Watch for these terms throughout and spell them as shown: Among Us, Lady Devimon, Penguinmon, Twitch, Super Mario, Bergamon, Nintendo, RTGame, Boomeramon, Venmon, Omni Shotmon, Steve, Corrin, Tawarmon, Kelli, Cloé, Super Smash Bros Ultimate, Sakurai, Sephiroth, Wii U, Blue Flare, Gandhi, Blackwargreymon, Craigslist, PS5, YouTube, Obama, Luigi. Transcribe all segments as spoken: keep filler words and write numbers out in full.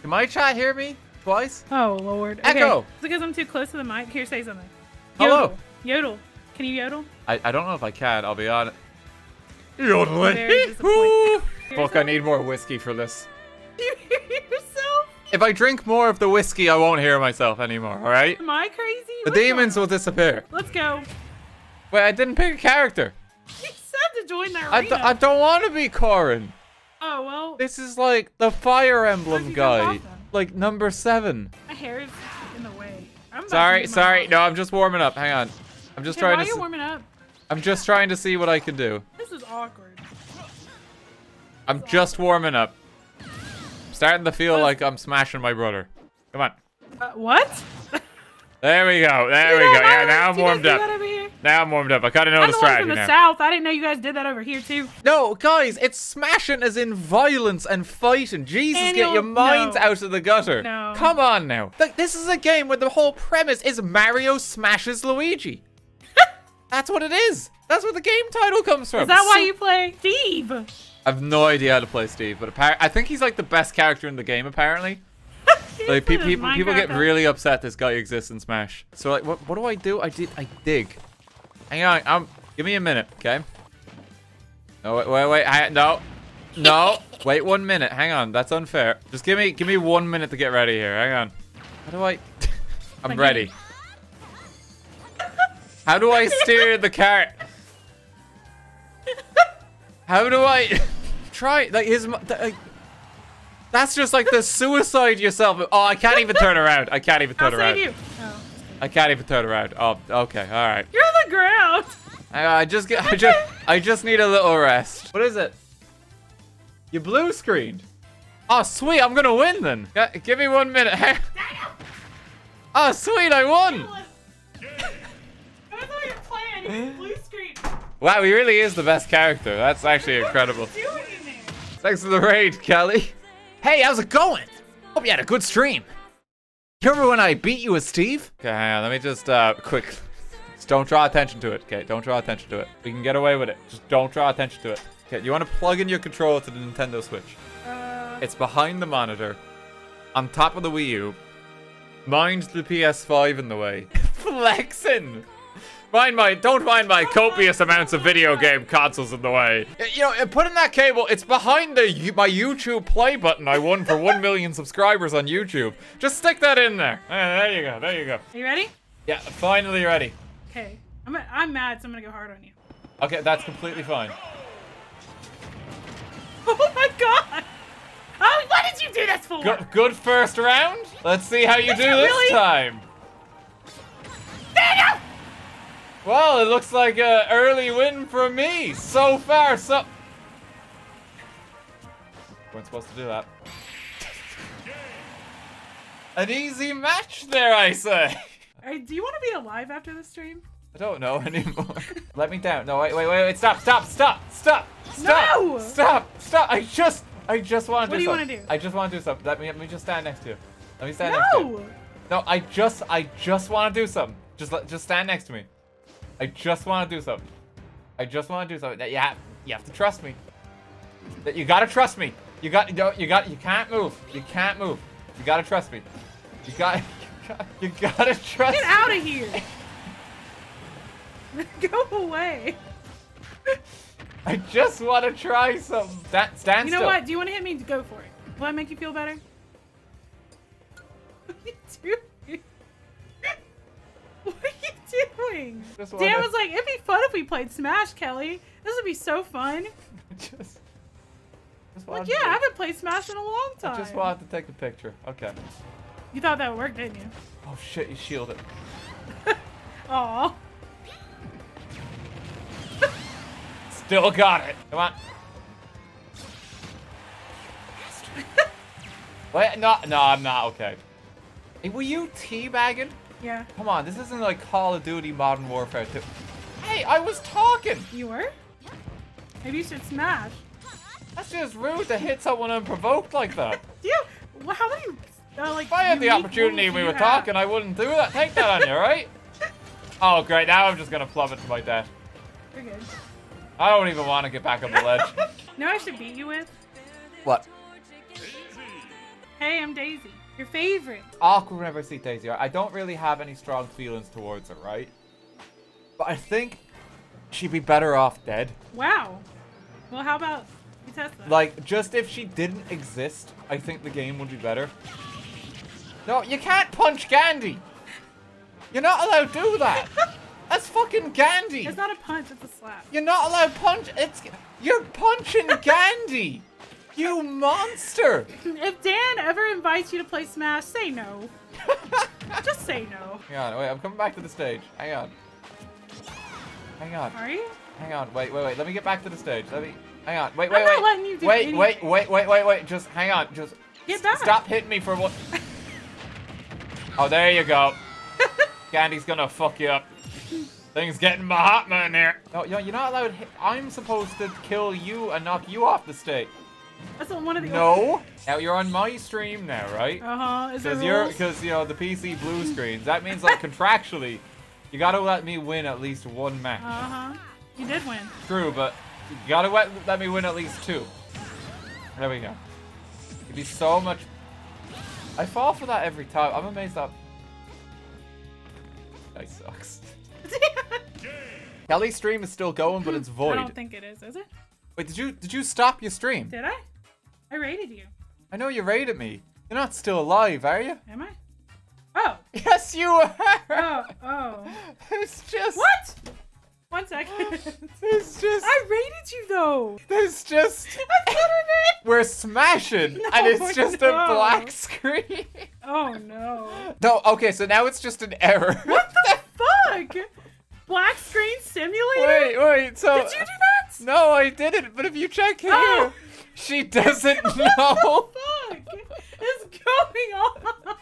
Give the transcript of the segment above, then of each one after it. Can my chat hear me twice? Oh, Lord. Echo. Okay. It's because I'm too close to the mic. Here, say something. Yodel. Hello. Yodel. Can you yodel? I, I don't know if I can. I'll be honest. Yodel. Fuck, I need more whiskey for this. Do you hear yourself? If I drink more of the whiskey, I won't hear myself anymore, all right? Am I crazy? The What's demons on? will disappear. Let's go. Wait, I didn't pick a character. You said to join that arena. I, I don't want to be Corrin. Oh, well. This is like the Fire Emblem guy. Like number seven. My hair is in the way. I'm sorry, sorry. Mouth. No, I'm just warming up. Hang on. I'm just okay, trying why to. Why are you warming up? I'm just trying to see what I can do. This is awkward. I'm That's just awkward. warming up. Starting to feel what? like I'm smashing my brother. Come on. Uh, what? There we go. There we go. Yeah, now I'm warmed up. Now I'm warmed up. I kind of know the strategy now. I'm from the south. I didn't know you guys did that over here too. No, guys, it's smashing as in violence and fighting. Jesus, Annual, get your minds no. out of the gutter. No. Come on now. Like, this is a game where the whole premise is Mario smashes Luigi. That's what it is. That's where the game title comes from. Is that why you play Steve? I have no idea how to play Steve, but I think he's like the best character in the game apparently. Like people, people, people get really upset this guy exists in Smash. So like, what, what do I do? I did, I dig. Hang on, um, give me a minute, okay? No, wait, wait, wait, I, no, no, wait one minute. Hang on, that's unfair. Just give me, give me one minute to get ready here. Hang on. How do I? I'm ready. How do I steer the cart? How do I? Try like his. Like, that's just like the suicide yourself. Oh, I can't even turn around. I can't even turn I'll around. Save you. Oh. I can't even turn around. Oh, okay, all right. You're on the ground. I, I just get. I just. I just need a little rest. What is it? You blue screened. Oh, sweet. I'm gonna win then. Yeah, give me one minute. Oh, sweet. I won. I thought you were playing. You blue screen. Wow, he really is the best character. That's actually incredible. What are you doing in there? Thanks for the raid, Kelli. Hey, how's it going? Hope you had a good stream. You remember when I beat you with Steve? Okay, hang on, let me just, uh, quick. Just don't draw attention to it, okay? Don't draw attention to it. We can get away with it. Just don't draw attention to it. Okay, you want to plug in your controller to the Nintendo Switch. Uh... It's behind the monitor, on top of the Wii U. Mind the P S five in the way. Flexin'! Mind my, don't mind my copious amounts of video game consoles in the way. You know, putting that cable, it's behind the my YouTube play button I won for one million subscribers on YouTube. Just stick that in there. There you go, there you go. Are you ready? Yeah, finally ready. Okay, I'm, I'm mad, so I'm gonna go hard on you. Okay, that's completely fine. Oh my God! Oh, what did you do this for? Good, good first round. Let's see how you did do you this really? time. There you go! Well, it looks like an early win for me. So far, so... Weren't supposed to do that. An easy match there, I say. Hey, do you want to be alive after the stream? I don't know anymore. Let me down. No, wait, wait, wait, wait. Stop, stop, stop, stop, stop, no! stop, stop. I just, I just want to do something. What do you want to do? I just want to do something. Let me, let me just stand next to you. Let me stand no! next to you. No, I just, I just want to do something. Just, just stand next to me. I just want to do something. I just want to do something. That you have, you have to trust me. That you gotta trust me. You got, no, you got, you can't move. You can't move. You gotta trust me. You got, you got, you gotta trust. Get out of here. Go away. I just want to try something. Stand, stand you know still. what? Do you want to hit me? Go for it. Will that make you feel better? What are you doing? What are you doing? Dan was like, it'd be fun if we played Smash, Kelli. This would be so fun. just, just like, yeah, to... I haven't played Smash in a long time. I just wanted to take the picture. Okay. You thought that would work, didn't you? Oh shit, you shielded. Aw. Still got it. Come on. Wait, no, no, I'm not okay. Hey, were you teabagging? Yeah. Come on, this isn't like Call of Duty Modern Warfare two. Hey, I was talking! You were? Maybe you should smash. That's just rude to hit someone unprovoked like that. Yeah, well, how many, uh, like, if I had the opportunity we were have? talking, I wouldn't do that. Take that on you, right? Oh, great, now I'm just gonna plummet to my death. You're good. I don't even want to get back on the ledge. You know what I should beat you with? What? Hey, I'm Daisy, your favorite. Awkward whenever I see Daisy. I don't really have any strong feelings towards her, right? But I think she'd be better off dead. Wow. Well, how about you test that? Like, just if she didn't exist, I think the game would be better. No, you can't punch Gandhi. You're not allowed to do that. That's fucking Gandhi. It's not a punch, it's a slap. You're not allowed to punch. It's you're punching Gandhi. You monster! If Dan ever invites you to play Smash, say no. Just say no. Hang on, wait, I'm coming back to the stage. Hang on. Hang on. Are you? Hang on, wait, wait, wait. Let me get back to the stage. Let me. Hang on, wait, wait, I'm wait. Not letting you do wait, anything. wait, wait, wait, wait, wait. Just hang on. Just get back. Stop hitting me for what? Oh, there you go. Gandhi's gonna fuck you up. Thing's getting my hot man there. No, you're not allowed. Hit. I'm supposed to kill you and knock you off the stage. That's on one of the No. Ones. Now you're on my stream now, right? Uh-huh. Because you're because you know the P C blue screens. That means like contractually, you gotta let me win at least one match. Uh-huh. You did win. True, but you gotta let, let me win at least two. There we go. It'd be so much. I fall for that every time. I'm amazed that. That sucks. Kelli's stream is still going, but it's void. I don't think it is, is it? Wait, did you did you stop your stream? Did I? I raided you. I know you raided me. You're not still alive, are you? Am I? Oh. Yes, you are. Oh, oh. It's just. What? One second. It's just. I raided you though. There's just. That's not it. We're smashing, no, and it's just no. a black screen. Oh no. No. Okay, so now it's just an error. What the fuck? Black screen simulator? Wait, wait. So. Did you do that? No, I didn't, but if you check here, oh. she doesn't know. What the fuck is going on?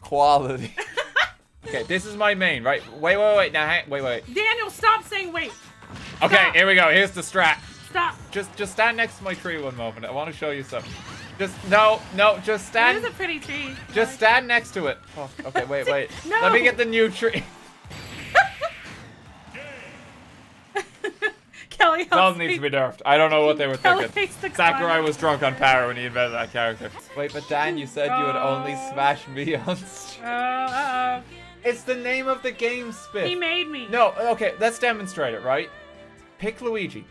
Quality. Okay, this is my main, right? Wait, wait, wait, now hang, wait, wait. Daniel, stop saying wait. Okay, stop. Here we go, here's the strat. Stop. Just just stand next to my tree one moment, I want to show you something. Just, no, no, just stand. It is a pretty tree. Just stand next to it. Oh, okay, wait, wait. No. Let me get the new tree. Kelli all needs to be nerfed. I don't know what they were Kelli thinking. Sakurai was drunk on power when he invented that character. Wait, but Dan, you said oh. you would only smash me on stream. Oh, uh-oh. It's the name of the game, Spit. He made me. No, okay, let's demonstrate it, right? Pick Luigi.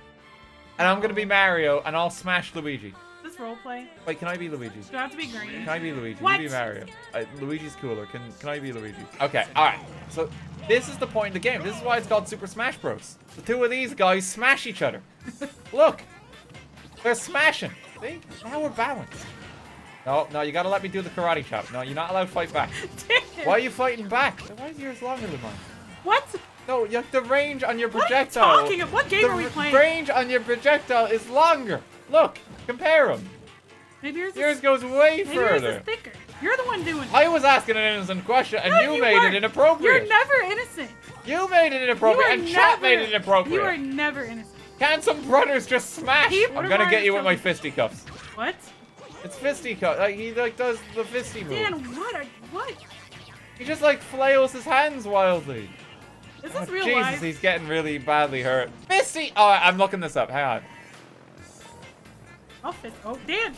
And I'm gonna be Mario, and I'll smash Luigi. Is this roleplay? Wait, can I be Luigi? Do I have to be green? Can I be Luigi? What? You be Mario. Uh, Luigi's cooler. Can, can I be Luigi? Okay, alright. So. This is the point of the game. This is why it's called Super Smash Bros. The two of these guys smash each other. Look. They're smashing. See? Now we're balanced. No, no, you gotta let me do the karate chop. No, you're not allowed to fight back. Why are you fighting back? Why is yours longer than mine? What? No, you have the range on your projectile. What are you talking about? What game the are we playing? The range on your projectile is longer. Look. Compare them. Maybe yours, yours is, goes way maybe further. Yours is thicker. You're the one doing it. I was asking an innocent question, and no, you, you made weren't. it inappropriate. You're never innocent. You made it inappropriate, and never, chat made it inappropriate. You are never innocent. Can some brothers just smash? He I'm gonna get you with my fisticuffs. What? It's fisticuffs. Like he like does the fisty move. Dan, what? Are, what? He just like flails his hands wildly. Is this oh, real Jesus, life? Jesus, he's getting really badly hurt. Fisty. Oh, I'm looking this up. Hang on. Oh, fist. Oh, Dan.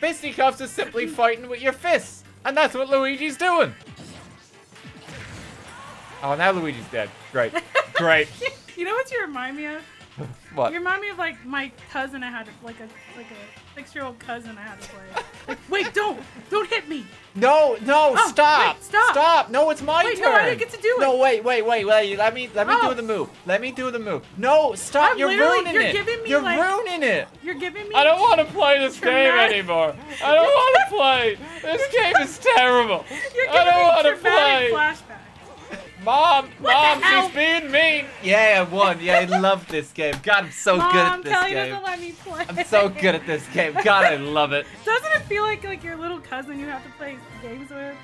Fisticuffs is simply fighting with your fists, and that's what Luigi's doing. Oh, now Luigi's dead. Great, great. You know what you remind me of? What? You remind me of like my cousin I had, like a like a six-year-old cousin I had to play. Like, wait, don't, don't hit me. No, no, oh, stop, wait, stop, stop. No, it's my wait, turn. No, I didn't get to do it. No, wait, wait, wait, wait. Let me, let me oh. do the move. Let me do the move. No, stop. I'm you're ruining you're it. Giving me you're like, ruining it. You're giving me. I don't want to play this traumatic. game anymore. I don't want to play. This game is terrible. You're giving I don't me want to play. Flashback. Mom, what mom, she's being mean. Yeah, I won. Yeah, I love this game. God, I'm so mom, good at this Kelli game. Doesn't let me play. I'm so good at this game. God, I love it. Doesn't it feel like like your little cousin you have to play games with?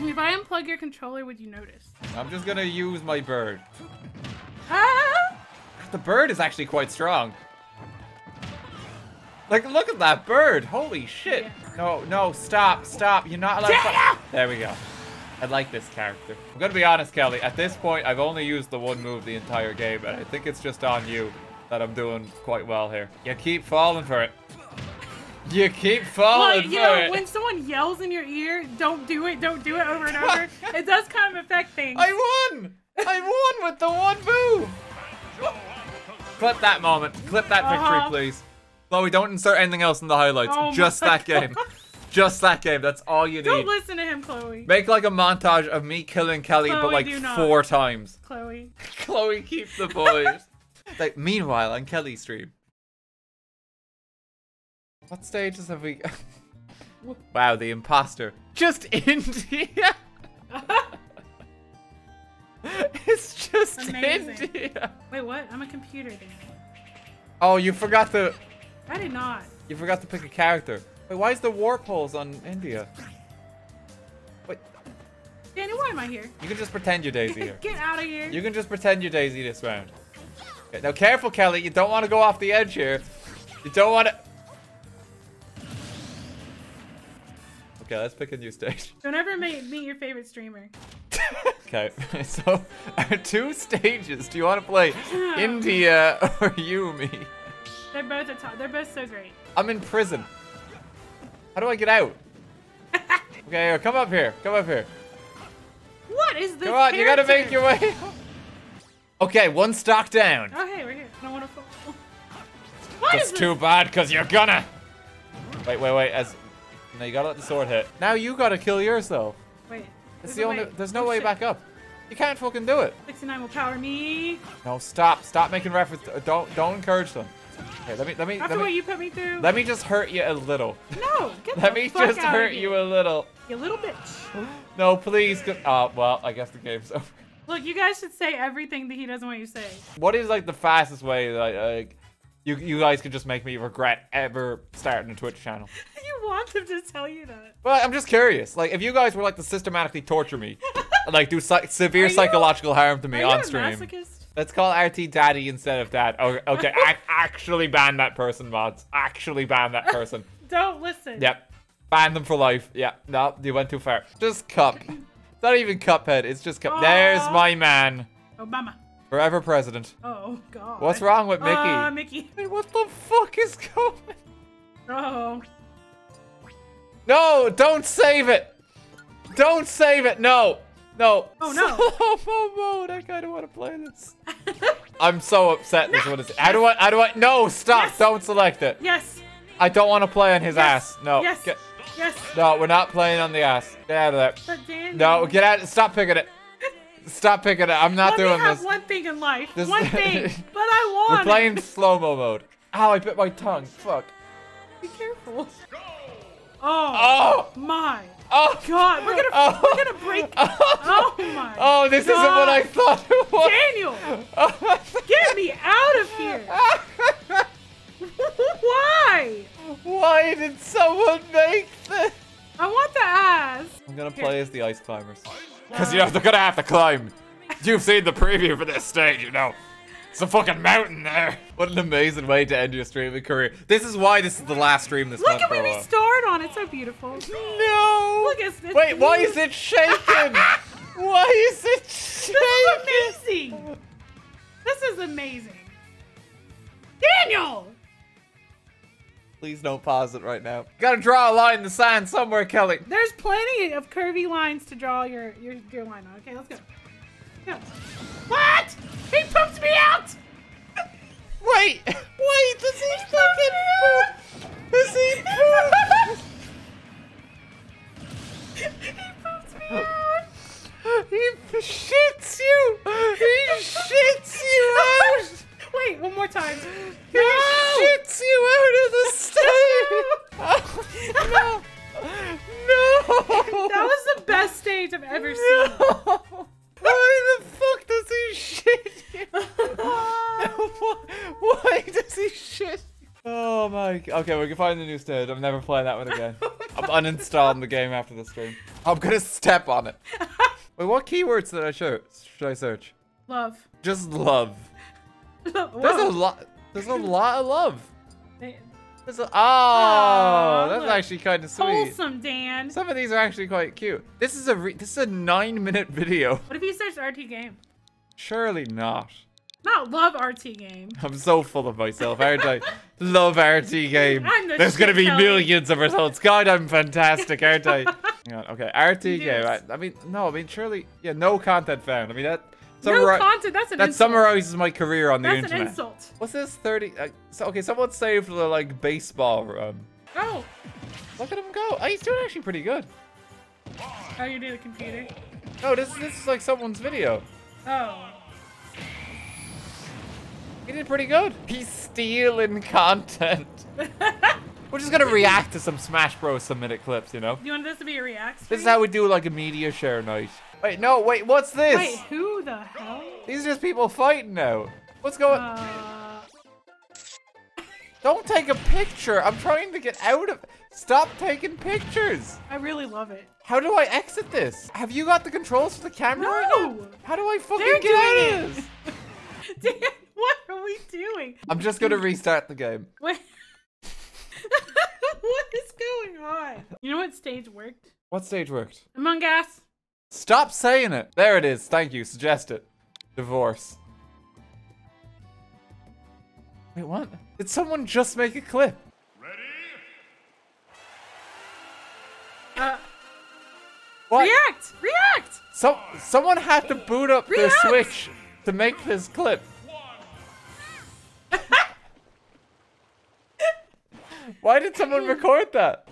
If I unplug your controller, would you notice? I'm just gonna use my bird. Ah! The bird is actually quite strong. Like, look at that bird. Holy shit. Yeah. No, no, stop, stop. You're not allowed yeah. to. There we go. I like this character. I'm gonna be honest, Kelli. At this point, I've only used the one move the entire game, and I think it's just on you that I'm doing quite well here. You keep falling for it. You keep falling like, you for know, it. When someone yells in your ear, don't do it, don't do it over and over, it does kind of affect things. I won! I won with the one move! Clip that moment. Clip that victory, uh-huh. please. Chloe, don't insert anything else in the highlights. Oh Just that God. game. Just that game. That's all you don't need. Don't listen to him, Chloe. Make like a montage of me killing Kelli, Chloe, but like four not. times. Chloe. Chloe, keep the boys. Like, meanwhile, on Kelli's stream. What stages have we... Wow, the imposter. Just India! It's just Amazing. India! Wait, what? I'm a computer dude. Oh, you forgot to... I did not. You forgot to pick a character. Wait, why is the warp holes on India? Wait. Danny, why am I here? You can just pretend you're Daisy here. Get out of here. You can just pretend you're Daisy this round. Okay, now, careful, Kelli. You don't want to go off the edge here. You don't want to... Okay, let's pick a new stage. Don't ever meet your favorite streamer. Okay, so our two stages. Do you want to play no. India or Yumi? They're both a top. They're both so great. I'm in prison. How do I get out? Okay, here, come up here. Come up here. What is this? Come on, character? You gotta make your way. Okay, one stock down. Oh hey, we're here. I don't want to fall. What it's is this? Too bad, cause you're gonna. Wait, wait, wait. As Now you gotta let the sword hit. Now you gotta kill yours though. Wait. It's the only. Way. There's no oh, way shit. back up. You can't fucking do it. sixty-nine will power me. No, stop. Stop making reference. Don't. Don't encourage them. Okay, let me. Let me. After let what me, you put me through. Let me just hurt you a little. No. Get let the me fuck just out hurt of you. you a little. You little bitch. No, please. Oh well, I guess the game's over. Look, you guys should say everything that he doesn't want you to say. What is like the fastest way that like, you you guys could just make me regret ever starting a Twitch channel? Want him to tell you that. Well, I'm just curious. Like, if you guys were like to systematically torture me, like do si severe psychological a, harm to me on stream. Masochist? Let's call R T Daddy instead of Dad. Okay, okay. ac actually ban that person, mods. Actually ban that person. Don't listen. Yep. Ban them for life. Yep. No, you went too far. Just Cup. It's not even Cuphead. It's just Cup. Aww. There's my man. Obama. Forever president. Oh God. What's wrong with Mickey? Uh, Mickey. Hey, what the fuck is going? Oh. No, don't save it. Don't save it. No, no. Oh, no. Slow-mo mode. I kind of want to play this. I'm so upset. No. This one is. Yes. How do I? How do I? No, stop. Yes. Don't select it. Yes. I don't want to play on his yes. ass. No. Yes. Get, yes. No, we're not playing on the ass. Get out of there. But Dan, no, get out. Stop picking it. Stop picking it. I'm not Let doing me have this. One thing in life. This, one thing. But I want. We're playing slow-mo mode. Ow! I bit my tongue. Fuck. Be careful. Oh, oh my oh, God! We're gonna oh, we're gonna break. Oh, oh my! Oh, this God. Isn't what I thought it was. Daniel, oh, get me out of here! Why? Why did someone make this? I want the ass. I'm gonna play here. as the ice climbers, because you know they're gonna have to climb. You've seen the preview for this stage, you know. It's a fucking mountain there. What an amazing way to end your streaming career. This is why this is the last stream this Look month. Look at me starred on it. So beautiful. No. Look at this. Wait, why is it shaking? Why is it shaking? This is amazing. This is amazing. Daniel. Please don't pause it right now. You gotta draw a line in the sand somewhere, Kelli. There's plenty of curvy lines to draw your your your line on. Okay, let's go. Go. What? He pooped me out! Wait, wait, does he, he fucking poop? Does he poop? He pooped me out! He shits you! He shits you out! Wait, one more time. He no. shits you out of the stage! Oh, no! No! That was the best stage I've ever no. seen. Why the fuck does he shit you? why, why does he shit you? Oh my god. Okay, we can find a new stage. I'm never playing that one again. I'm uninstalling the game after the stream. I'm gonna step on it. Wait, what keywords did I show? Should I search? Love. Just love. Whoa. There's a lot. There's a lot of love. There's a, oh, oh, that's look. actually kind of sweet. Wholesome, Dan. Some of these are actually quite cute. This is a re this is a nine minute video. What if you search R T Game? Surely not. Not love R T game. I'm so full of myself, aren't I? Love R T game. The There's going to be Kelli. Millions of results. God, I'm fantastic, aren't I? Hang on, okay, R T game. I, I mean, no, I mean, surely, yeah, no content found. I mean, that... No content, that's an that insult. That summarizes my career on the that's internet. That's an insult. What's this thirty? Uh, so, okay, someone saved the, like, baseball run. Oh. Look at him go. Oh, he's doing actually pretty good. Oh, you do the computer? No, this, this is like someone's video. Oh. He did pretty good. He's stealing content. We're just gonna react to some Smash Bros submitted clips, you know? You want this to be a react stream? This is how we do like a media share night. Wait, no, wait, what's this? Wait, who the hell? These are just people fighting now. What's going on? Uh... Don't take a picture. I'm trying to get out of... Stop taking pictures. I really love it. How do I exit this? Have you got the controls for the camera? No. Right now? How do I fucking They're get out of this? Damn, what are we doing? I'm just going to restart the game. Wait. What is going on? You know what stage worked? What stage worked? Among Us. Stop saying it. There it is. Thank you. Suggest it. Divorce. Wait, what? Did someone just make a clip? Ready? Uh. What? React! React! So someone had to boot up react! Their Switch to make this clip. Why did someone record that?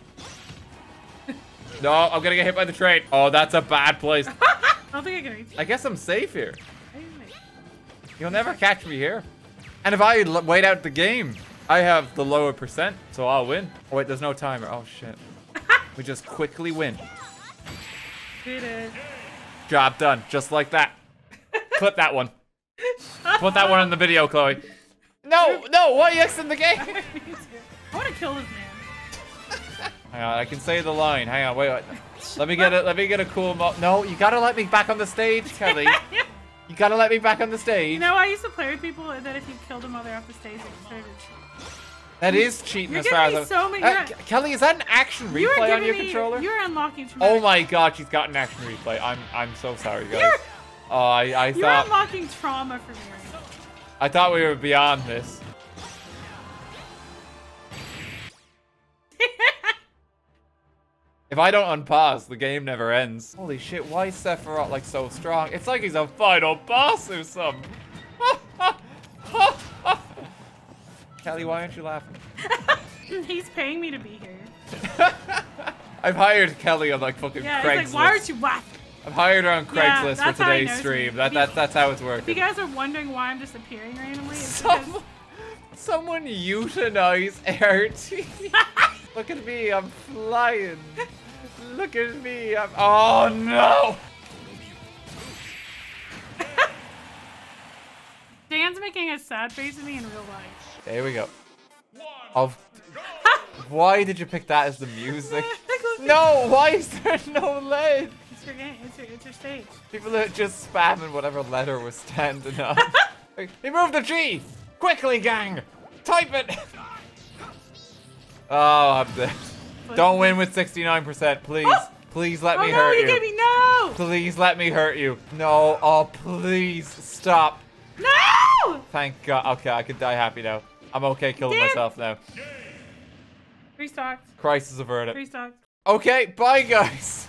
No, I'm gonna get hit by the train. Oh, that's a bad place. I don't think I can reach you. I guess I'm safe here. You'll never catch me here. And if I wait out the game, I have the lower percent, so I'll win. Oh, wait, there's no timer. Oh, shit. We just quickly win. Did it. Job done. Just like that. Clip that one. Put that one on the video, Chloe. No, no, why are you exiting the game? I want to kill this man. Hang on, I can say the line. Hang on, wait, wait. Let me get a, let me get a cool mo- No, you gotta let me back on the stage, Kelli. You gotta let me back on the stage. You know, I used to play with people that if you killed them while they're off the stage, it started cheating. That is cheating as far as I'm- so many uh, Kelli, is that an action replay on your me, controller? You're unlocking traumatic- Oh my god, she's got an action replay. I'm, I'm so sorry, guys. You're, oh, I, I thought- You're unlocking trauma for me right now. I thought we were beyond this. If I don't unpause, the game never ends. Holy shit, why is Sephiroth like so strong? It's like he's a final boss or something. Kelli, why aren't you laughing? He's paying me to be here. I've hired Kelli on like fucking yeah, Craigslist. Yeah, like, why aren't you laughing? I've hired her on Craigslist yeah, for today's stream. That, that, that's how it's working. If you guys are wondering why I'm just appearing randomly, it's Some because... Someone euthanize R T. Look at me, I'm flying. Look at me, I'm- Oh no! Dan's making a sad face at me in real life. There we go. Of why did you pick that as the music? No, why is there no lead? It's your game, it's your, it's your stage. People are just spamming whatever letter was standing up. He moved the G! Quickly, gang! Type it! Oh, I'm dead. Don't win with sixty-nine percent, please. Oh! Please let me oh, no, hurt you. Me, no! Please let me hurt you. No, oh, please stop. No! Thank God. Okay, I can die happy now. I'm okay killing Damn. myself now. Restocked. Crisis averted. Restocked. Okay, bye, guys.